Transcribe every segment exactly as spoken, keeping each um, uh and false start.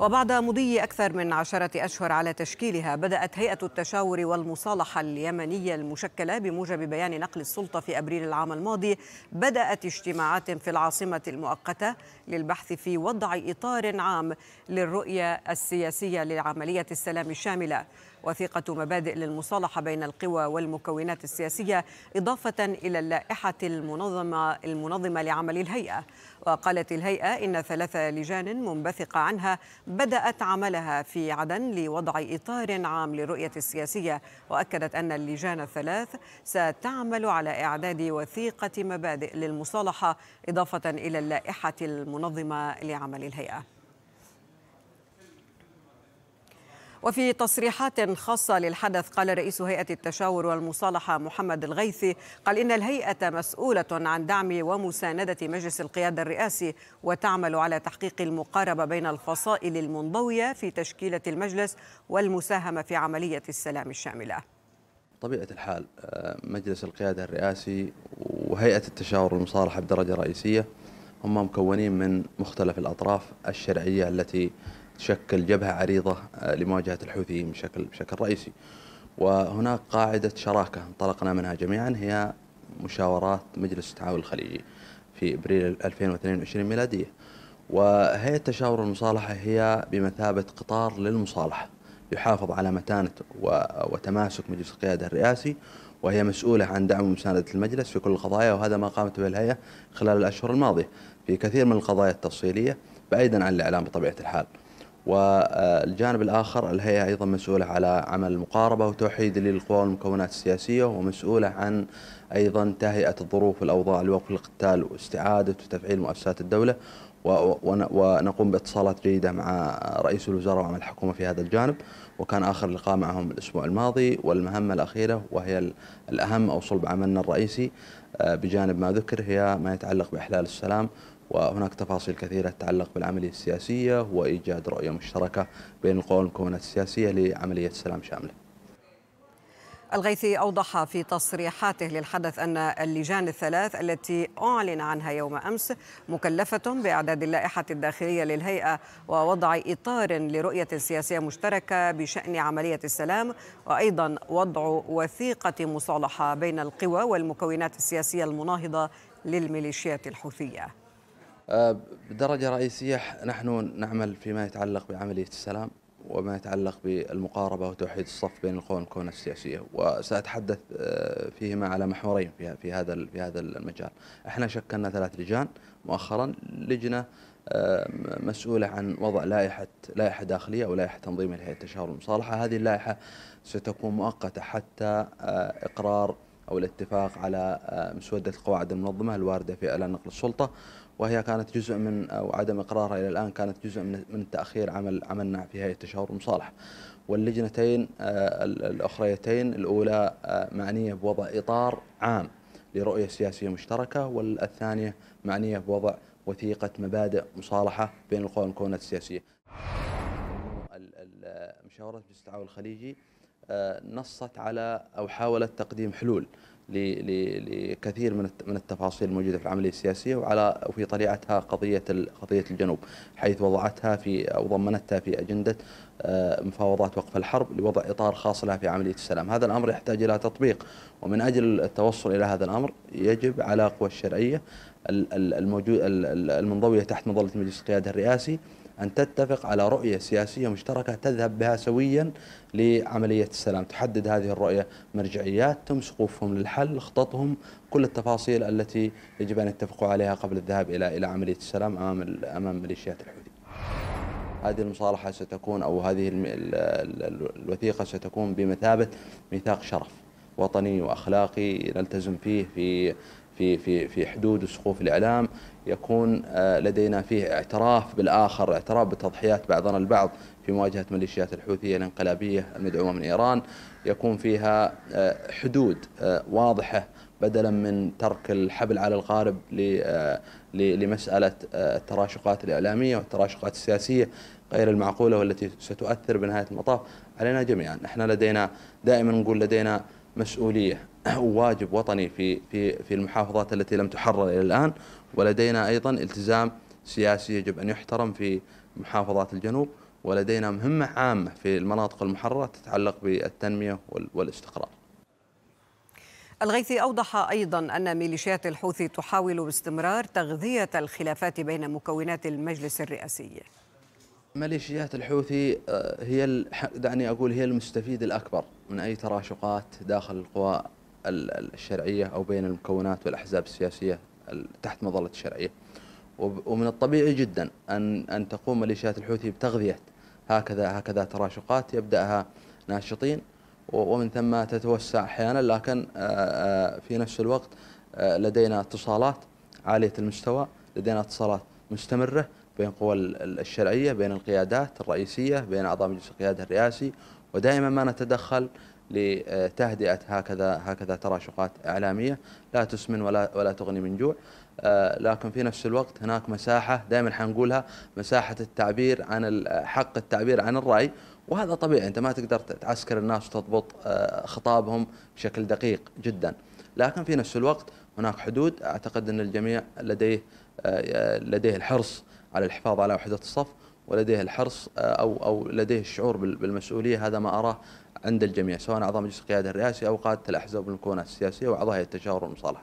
وبعد مضي أكثر من عشرة أشهر على تشكيلها، بدأت هيئة التشاور والمصالحة اليمنية المشكلة بموجب بيان نقل السلطة في أبريل العام الماضي بدأت اجتماعات في العاصمة المؤقتة للبحث في وضع إطار عام للرؤية السياسية لعملية السلام الشاملة، وثيقة مبادئ للمصالحة بين القوى والمكونات السياسية، إضافة إلى اللائحة المنظمة المنظمة لعمل الهيئة. وقالت الهيئة إن ثلاث لجان منبثقة عنها بدأت عملها في عدن لوضع إطار عام للرؤية السياسية، وأكدت أن اللجان الثلاث ستعمل على إعداد وثيقة مبادئ للمصالحة إضافة إلى اللائحة المنظمة لعمل الهيئة. وفي تصريحات خاصة للحدث قال رئيس هيئة التشاور والمصالحة محمد الغيثي قال إن الهيئة مسؤولة عن دعم ومساندة مجلس القيادة الرئاسي، وتعمل على تحقيق المقاربة بين الفصائل المنضوية في تشكيلة المجلس والمساهمة في عملية السلام الشاملة. طبيعة الحال مجلس القيادة الرئاسي وهيئة التشاور والمصالحة بدرجة رئيسية هم مكونين من مختلف الأطراف الشرعية التي تشكل جبهة عريضة لمواجهة الحوثيين بشكل بشكل رئيسي، وهناك قاعدة شراكة انطلقنا منها جميعا هي مشاورات مجلس التعاون الخليجي في ابريل ألفين واثنين وعشرين ميلادية. وهيئة التشاور والمصالحة هي بمثابة قطار للمصالحة يحافظ على متانة وتماسك مجلس القيادة الرئاسي، وهي مسؤولة عن دعم ومساندة المجلس في كل القضايا، وهذا ما قامت به الهيئة خلال الأشهر الماضية في كثير من القضايا التفصيلية بعيدا عن الإعلام بطبيعة الحال. والجانب الآخر الهيئة أيضا مسؤولة على عمل المقاربة وتوحيد للقوى والمكونات السياسية، ومسؤولة عن أيضا تهيئة الظروف والأوضاع لوقف القتال واستعادة وتفعيل مؤسسات الدولة، ونقوم باتصالات جيدة مع رئيس الوزراء وعمل الحكومة في هذا الجانب، وكان آخر لقاء معهم الأسبوع الماضي. والمهمة الأخيرة وهي الأهم أو صلب عملنا الرئيسي بجانب ما ذكر هي ما يتعلق بإحلال السلام، وهناك تفاصيل كثيرة تتعلق بالعملية السياسية وإيجاد رؤية مشتركة بين القوى والمكونات السياسية لعملية سلام شاملة. الغيثي أوضح في تصريحاته للحدث أن اللجان الثلاث التي أعلن عنها يوم أمس مكلفة بإعداد اللائحة الداخلية للهيئة ووضع إطار لرؤية سياسية مشتركة بشأن عملية السلام، وأيضا وضع وثيقة مصالحة بين القوى والمكونات السياسية المناهضة للميليشيات الحوثية. بدرجة رئيسية نحن نعمل فيما يتعلق بعملية السلام وما يتعلق بالمقاربة وتوحيد الصف بين القوى والمكونات السياسية، وسأتحدث فيهما على محورين في هذا في هذا المجال. احنا شكلنا ثلاث لجان مؤخرا، لجنة مسؤولة عن وضع لائحة لائحة داخلية أو لائحة تنظيم لهيئة التشاور والمصالحة، هذه اللائحة ستكون مؤقتة حتى إقرار أو الاتفاق على مسودة القواعد المنظمة الواردة في إعلان نقل السلطة، وهي كانت جزء من أو عدم إقرارها إلى الآن كانت جزء من تأخير عمل عملنا في هيئة التشاور والمصالحة. واللجنتين الأخريتين الأولى معنية بوضع إطار عام لرؤية سياسية مشتركة، والثانية معنية بوضع وثيقة مبادئ مصالحة بين القوى والمكونات السياسية. مشاورات مجلس التعاون الخليجي نصت على أو حاولت تقديم حلول لكثير من التفاصيل الموجودة في العملية السياسية، وعلى وفي طليعتها قضية قضية الجنوب، حيث وضعتها في أو ضمنتها في أجندة مفاوضات وقف الحرب لوضع إطار خاص لها في عملية السلام. هذا الأمر يحتاج إلى تطبيق، ومن أجل التوصل إلى هذا الأمر يجب على القوى الشرعية الموجود المنضوية تحت مظلة مجلس القيادة الرئاسي أن تتفق على رؤية سياسية مشتركة تذهب بها سويا لعملية السلام، تحدد هذه الرؤية مرجعيات، تم سقوفهم للحل، خططهم، كل التفاصيل التي يجب أن يتفقوا عليها قبل الذهاب إلى إلى عملية السلام أمام أمام ميليشيات الحوثي. هذه المصالحة ستكون أو هذه الوثيقة ستكون بمثابة ميثاق شرف وطني وأخلاقي نلتزم فيه في في في في حدود وسقوف الإعلام، يكون لدينا فيه اعتراف بالآخر، اعتراف بتضحيات بعضنا البعض في مواجهة ميليشيات الحوثية الانقلابية المدعومة من إيران، يكون فيها حدود واضحة بدلا من ترك الحبل على الغارب لمسألة التراشقات الإعلامية والتراشقات السياسية غير المعقولة والتي ستؤثر بنهاية المطاف علينا جميعا. احنا لدينا دائما نقول لدينا مسؤولية وواجب وطني في في في المحافظات التي لم تحرر إلى الآن، ولدينا أيضا التزام سياسي يجب أن يحترم في محافظات الجنوب، ولدينا مهمة عامة في المناطق المحررة تتعلق بالتنمية والاستقرار. الغيثي أوضح أيضا أن ميليشيات الحوثي تحاول باستمرار تغذية الخلافات بين مكونات المجلس الرئاسي. ميليشيات الحوثي هي دعني أقول هي المستفيد الأكبر من أي تراشقات داخل القوى الشرعية أو بين المكونات والأحزاب السياسية تحت مظلة الشرعية، ومن الطبيعي جدا أن أن تقوم ميليشيات الحوثي بتغذية هكذا هكذا تراشقات يبدأها ناشطين ومن ثم تتوسع أحيانا، لكن في نفس الوقت لدينا اتصالات عالية المستوى، لدينا اتصالات مستمرة بين قوى الشرعية، بين القيادات الرئيسية، بين أعضاء مجلس القيادة الرئاسي، ودائما ما نتدخل لتهدئة هكذا هكذا تراشقات إعلامية لا تسمن ولا ولا تغني من جوع، لكن في نفس الوقت هناك مساحة دائما حنقولها مساحة التعبير عن حق التعبير عن الرأي، وهذا طبيعي، أنت ما تقدر تعسكر الناس وتضبط خطابهم بشكل دقيق جدا، لكن في نفس الوقت هناك حدود. أعتقد أن الجميع لديه لديه الحرص على الحفاظ على وحدة الصف، ولديه الحرص أو أو لديه الشعور بالمسؤولية، هذا ما أراه عند الجميع سواء أعضاء مجلس القيادة الرئاسي أو قادة الأحزاب والمكونات السياسية وأعضاء هيئة التشاور والمصالحة.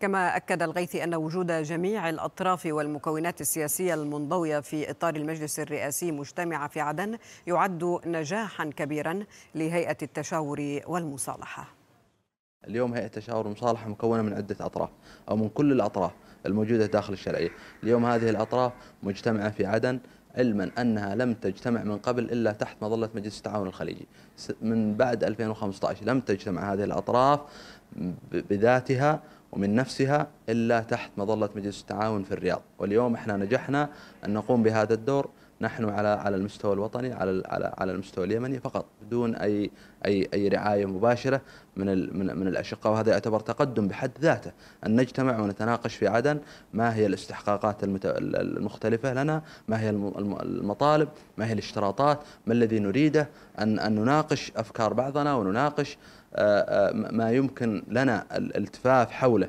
كما أكد الغيثي أن وجود جميع الأطراف والمكونات السياسية المنضوية في إطار المجلس الرئاسي مجتمعة في عدن يعد نجاحا كبيرا لهيئة التشاور والمصالحة. اليوم هيئة التشاور والمصالحة مكونة من عدة أطراف أو من كل الأطراف الموجودة داخل الشرعية، اليوم هذه الأطراف مجتمعة في عدن، علما أنها لم تجتمع من قبل إلا تحت مظلة مجلس التعاون الخليجي من بعد ألفين وخمسة عشر، لم تجتمع هذه الأطراف بذاتها ومن نفسها إلا تحت مظلة مجلس التعاون في الرياض، واليوم احنا نجحنا أن نقوم بهذا الدور نحن على على المستوى الوطني، على على على المستوى اليمني فقط بدون اي اي اي رعايه مباشره من من الاشقاء، وهذا يعتبر تقدم بحد ذاته ان نجتمع ونتناقش في عدن ما هي الاستحقاقات المختلفه لنا، ما هي المطالب، ما هي الاشتراطات، ما الذي نريده، ان ان نناقش افكار بعضنا ونناقش ما يمكن لنا الالتفاف حوله.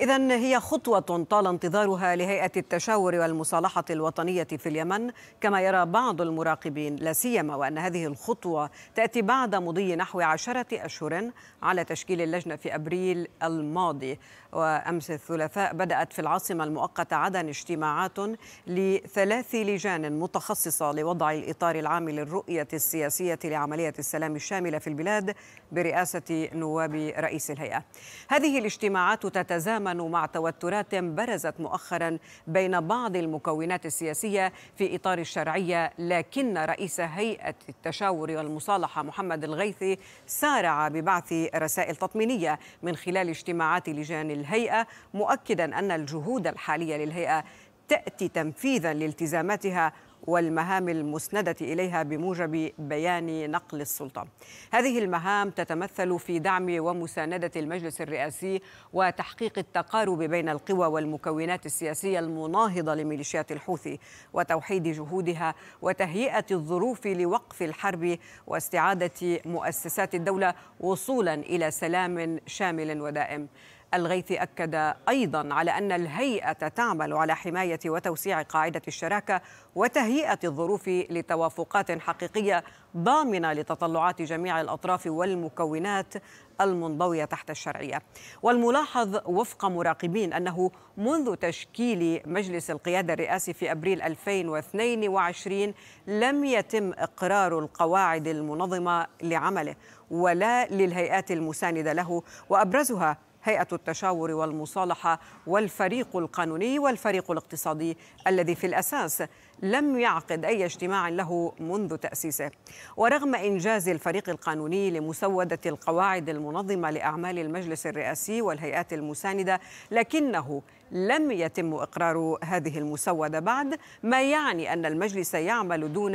إذن هي خطوة طال انتظارها لهيئة التشاور والمصالحة الوطنية في اليمن كما يرى بعض المراقبين، لا سيما وأن هذه الخطوة تأتي بعد مضي نحو عشرة أشهر على تشكيل اللجنة في أبريل الماضي. وأمس الثلاثاء بدأت في العاصمة المؤقتة عدن اجتماعات لثلاث لجان متخصصة لوضع الإطار العام للرؤية السياسية لعملية السلام الشاملة في البلاد برئاسة نواب رئيس الهيئة. هذه الاجتماعات تتزامن مع توترات برزت مؤخرا بين بعض المكونات السياسية في إطار الشرعية، لكن رئيس هيئة التشاور والمصالحة محمد الغيثي سارع ببعث رسائل تطمينية من خلال اجتماعات لجان الهيئة، مؤكدا أن الجهود الحالية للهيئة تأتي تنفيذا لالتزاماتها والمهام المسندة إليها بموجب بيان نقل السلطة. هذه المهام تتمثل في دعم ومساندة المجلس الرئاسي وتحقيق التقارب بين القوى والمكونات السياسية المناهضة لميليشيات الحوثي وتوحيد جهودها وتهيئة الظروف لوقف الحرب واستعادة مؤسسات الدولة وصولا إلى سلام شامل ودائم. الغيثي أكد أيضا على أن الهيئة تعمل على حماية وتوسيع قاعدة الشراكة وتهيئة الظروف لتوافقات حقيقية ضامنة لتطلعات جميع الأطراف والمكونات المنضوية تحت الشرعية. والملاحظ وفق مراقبين أنه منذ تشكيل مجلس القيادة الرئاسي في أبريل ألفين واثنين وعشرين لم يتم إقرار القواعد المنظمة لعمله ولا للهيئات المساندة له، وأبرزها هيئة التشاور والمصالحة والفريق القانوني والفريق الاقتصادي الذي في الأساس لم يعقد أي اجتماع له منذ تأسيسه. ورغم إنجاز الفريق القانوني لمسودة القواعد المنظمة لأعمال المجلس الرئاسي والهيئات المساندة، لكنه لم يتم إقرار هذه المسودة بعد، ما يعني أن المجلس يعمل دون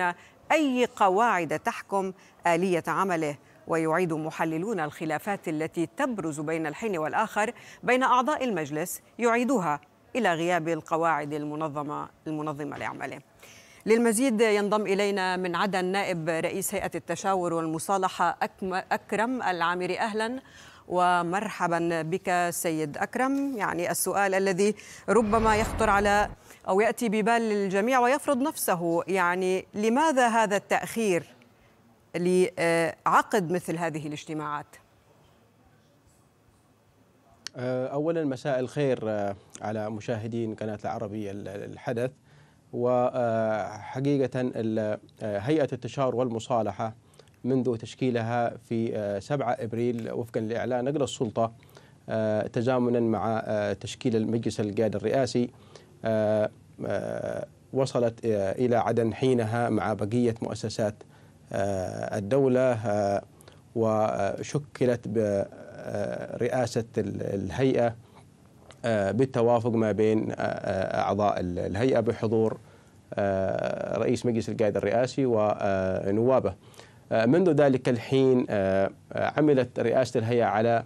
أي قواعد تحكم آلية عمله. ويعيد محللون الخلافات التي تبرز بين الحين والآخر بين أعضاء المجلس يعيدها إلى غياب القواعد المنظمة المنظمة لعمله. للمزيد ينضم إلينا من عدن نائب رئيس هيئة التشاور والمصالحة أكرم العامري. أهلا ومرحبا بك سيد أكرم. يعني السؤال الذي ربما يخطر على أو يأتي ببال الجميع ويفرض نفسه. يعني لماذا هذا التأخير لعقد مثل هذه الاجتماعات؟ أولا مساء الخير على مشاهدين قناة العربية الحدث. وحقيقة هيئة التشاور والمصالحة منذ تشكيلها في سبعة إبريل وفقا لإعلان نقل السلطة تزامنا مع تشكيل المجلس القيادة الرئاسي وصلت إلى عدن حينها مع بقية مؤسسات الدولة، وشكلت برئاسة الهيئة بالتوافق ما بين أعضاء الهيئة بحضور رئيس مجلس القيادة الرئاسي ونوابه. منذ ذلك الحين عملت رئاسة الهيئة على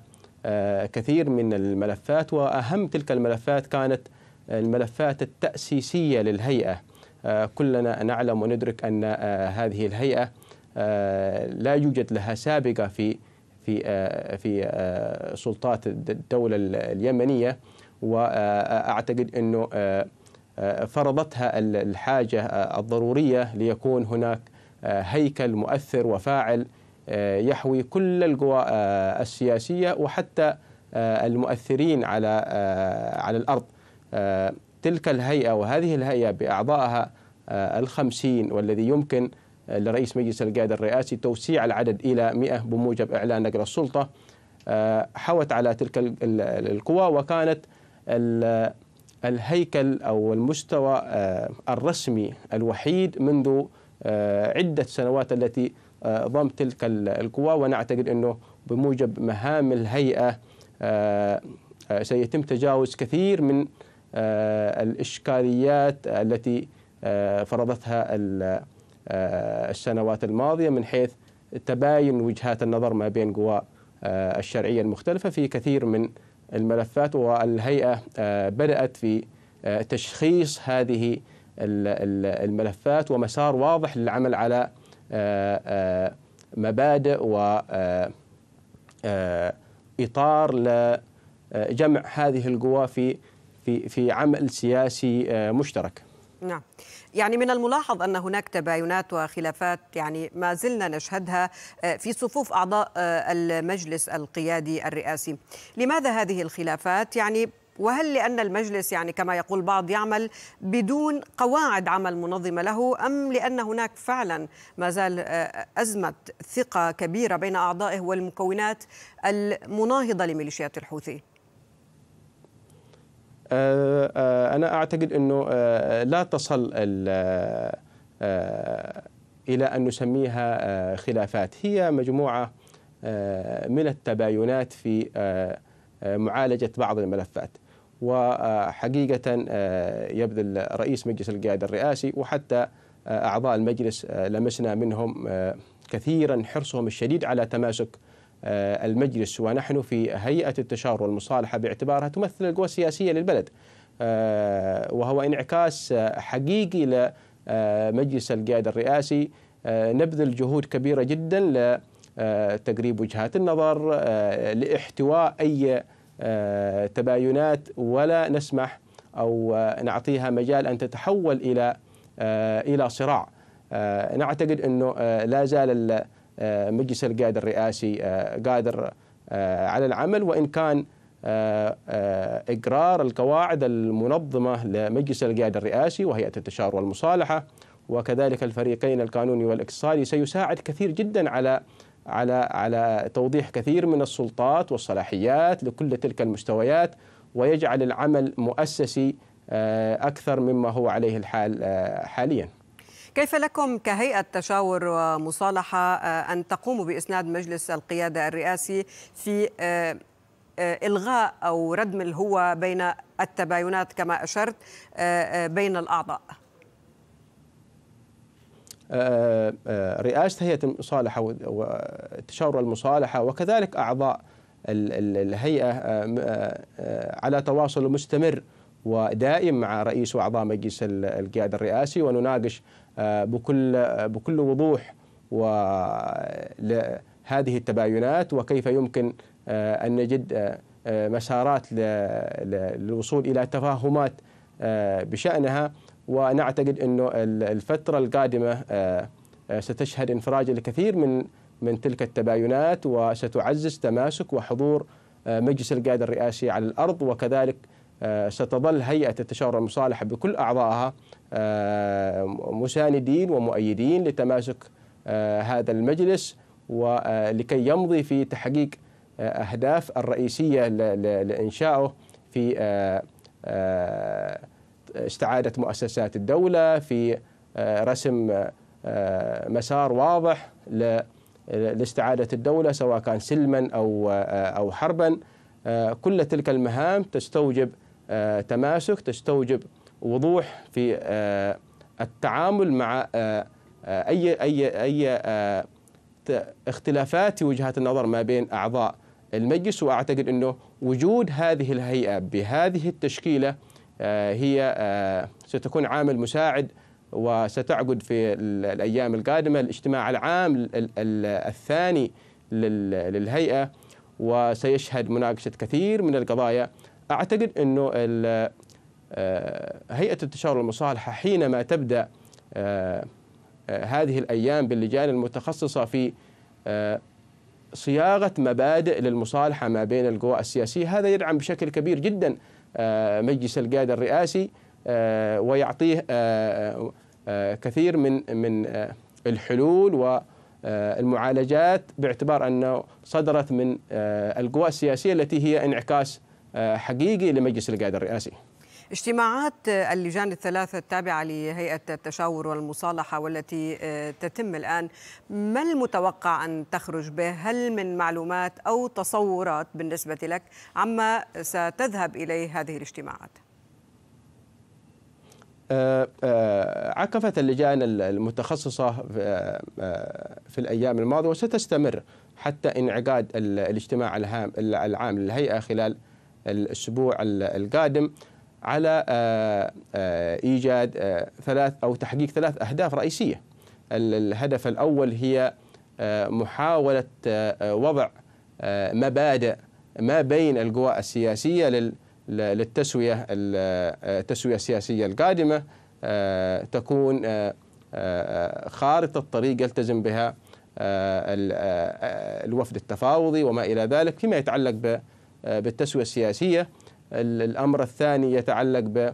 كثير من الملفات، وأهم تلك الملفات كانت الملفات التأسيسية للهيئة. كلنا نعلم وندرك أن هذه الهيئة لا يوجد لها سابقة في في في سلطات الدولة اليمنية، وأعتقد أنه فرضتها الحاجة الضرورية ليكون هناك هيكل مؤثر وفاعل يحوي كل القوى السياسية وحتى المؤثرين على على الأرض. تلك الهيئة وهذه الهيئة بأعضائها الخمسين، والذي يمكن لرئيس مجلس القيادة الرئاسي توسيع العدد إلى مئة بموجب إعلان نقل السلطة، حوت على تلك القوى، وكانت الهيكل أو المستوى الرسمي الوحيد منذ عدة سنوات التي ضم تلك القوى. ونعتقد أنه بموجب مهام الهيئة سيتم تجاوز كثير من الإشكاليات التي فرضتها السنوات الماضية من حيث تباين وجهات النظر ما بين قوى الشرعية المختلفة في كثير من الملفات. والهيئة بدأت في تشخيص هذه الملفات ومسار واضح للعمل على مبادئ وإطار لجمع هذه القوى في في في عمل سياسي مشترك. نعم، يعني من الملاحظ أن هناك تباينات وخلافات يعني ما زلنا نشهدها في صفوف أعضاء المجلس القيادي الرئاسي. لماذا هذه الخلافات؟ يعني وهل لأن المجلس يعني كما يقول بعض يعمل بدون قواعد عمل منظمة له، أم لأن هناك فعلا ما زال أزمة ثقة كبيرة بين أعضائه والمكونات المناهضة لميليشيات الحوثي؟ أنا أعتقد أنه لا تصل إلى أن نسميها خلافات، هي مجموعة من التباينات في معالجة بعض الملفات. وحقيقة يبذل رئيس مجلس القيادة الرئاسي وحتى أعضاء المجلس لمسنا منهم كثيرا حرصهم الشديد على تماسك المجلس، ونحن في هيئة التشاور والمصالحة باعتبارها تمثل القوى السياسية للبلد، وهو انعكاس حقيقي لمجلس القيادة الرئاسي. نبذل جهود كبيرة جدا لتقريب وجهات النظر، لاحتواء أي تباينات، ولا نسمح أو نعطيها مجال أن تتحول إلى إلى صراع. نعتقد أنه لا زال مجلس القيادة الرئاسي قادر على العمل، وإن كان إقرار القواعد المنظمة لمجلس القيادة الرئاسي وهيئة التشاور والمصالحة وكذلك الفريقين القانوني والاقتصادي سيساعد كثير جدا على على على توضيح كثير من السلطات والصلاحيات لكل تلك المستويات، ويجعل العمل مؤسسي أكثر مما هو عليه الحال حاليا. كيف لكم كهيئة تشاور ومصالحة أن تقوموا بإسناد مجلس القيادة الرئاسي في إلغاء أو ردم الهوة بين التباينات كما أشرت بين الأعضاء؟ رئاسة هيئة المصالحة والتشاور والمصالحة وكذلك أعضاء الهيئة على تواصل مستمر ودائم مع رئيس وأعضاء مجلس القيادة الرئاسي، ونناقش بكل بكل وضوح هذه التباينات وكيف يمكن أن نجد مسارات للوصول إلى تفاهمات بشأنها، وأنا أعتقد أنه الفترة القادمة ستشهد انفراج الكثير من من تلك التباينات، وستعزز تماسك وحضور مجلس القيادة الرئاسي على الأرض، وكذلك ستظل هيئة التشاور والمصالحة بكل أعضائها مساندين ومؤيدين لتماسك هذا المجلس، ولكي يمضي في تحقيق أهداف الرئيسية لإنشائه في استعادة مؤسسات الدولة، في رسم مسار واضح لاستعادة الدولة سواء كان سلما أو أو حربا. كل تلك المهام تستوجب تماسك، تستوجب وضوح في التعامل مع أي أي أي اختلافات في وجهات النظر ما بين أعضاء المجلس. وأعتقد أنه وجود هذه الهيئة بهذه التشكيلة هي ستكون عامل مساعد، وستعقد في الأيام القادمة الاجتماع العام الثاني للهيئة، وسيشهد مناقشة كثير من القضايا. أعتقد أنه هيئة التشاور والمصالحة حينما تبدأ هذه الأيام باللجان المتخصصة في صياغة مبادئ للمصالحة ما بين القوى السياسية، هذا يدعم بشكل كبير جدا مجلس القيادة الرئاسي، ويعطيه كثير من من الحلول والمعالجات، باعتبار أنه صدرت من القوى السياسية التي هي انعكاس حقيقي لمجلس القيادة الرئاسي. اجتماعات اللجان الثلاثة التابعة لهيئة التشاور والمصالحة والتي تتم الآن، ما المتوقع أن تخرج به؟ هل من معلومات أو تصورات بالنسبة لك عما ستذهب إليه هذه الاجتماعات؟ عقفت اللجان المتخصصة في الأيام الماضية وستستمر حتى انعقاد الاجتماع العام للهيئة خلال الأسبوع القادم، على إيجاد ثلاث أو تحقيق ثلاث أهداف رئيسية. الهدف الأول هي محاولة وضع مبادئ ما بين القوى السياسية للتسوية التسوية السياسية القادمة، تكون خارطة طريق يلتزم بها الوفد التفاوضي وما إلى ذلك فيما يتعلق بالتسوية السياسية. الأمر الثاني يتعلق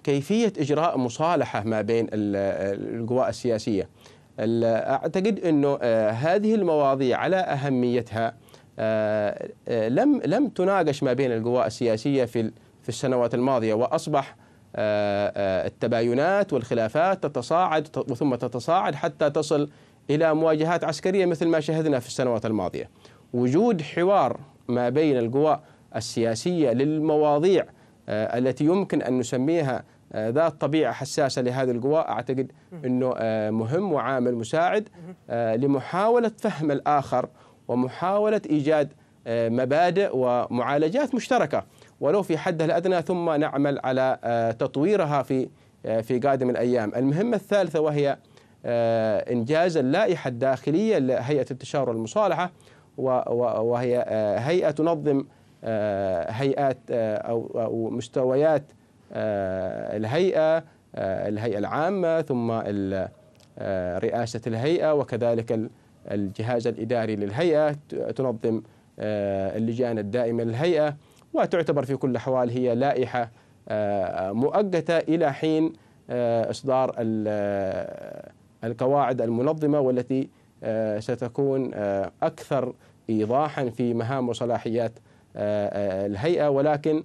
بكيفية إجراء مصالحة ما بين القوى السياسية. أعتقد أنه هذه المواضيع على أهميتها لم لم تناقش ما بين القوى السياسية في في السنوات الماضية، وأصبح التباينات والخلافات تتصاعد ثم تتصاعد حتى تصل إلى مواجهات عسكرية مثل ما شاهدنا في السنوات الماضية. وجود حوار ما بين القوى السياسية للمواضيع التي يمكن أن نسميها ذات طبيعة حساسة لهذه القوى، أعتقد أنه مهم وعامل مساعد لمحاولة فهم الآخر ومحاولة إيجاد مبادئ ومعالجات مشتركة ولو في حدها الأدنى، ثم نعمل على تطويرها في في قادم الأيام. المهمة الثالثة وهي إنجاز اللائحة الداخلية لهيئة التشاور والمصالحة، وهي هيئة تنظم هيئات أو مستويات الهيئة، الهيئة العامة ثم رئاسة الهيئة، وكذلك الجهاز الإداري للهيئة، تنظم اللجان الدائمة للهيئة، وتعتبر في كل الأحوال هي لائحة مؤقتة إلى حين إصدار القواعد المنظمة، والتي ستكون أكثر إيضاحا في مهام وصلاحيات الهيئة. ولكن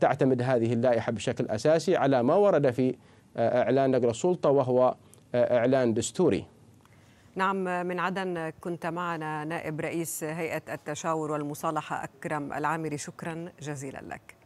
تعتمد هذه اللائحة بشكل أساسي على ما ورد في إعلان نقل السلطة، وهو إعلان دستوري. نعم، من عدن كنت معنا نائب رئيس هيئة التشاور والمصالحة أكرم العامري، شكرا جزيلا لك.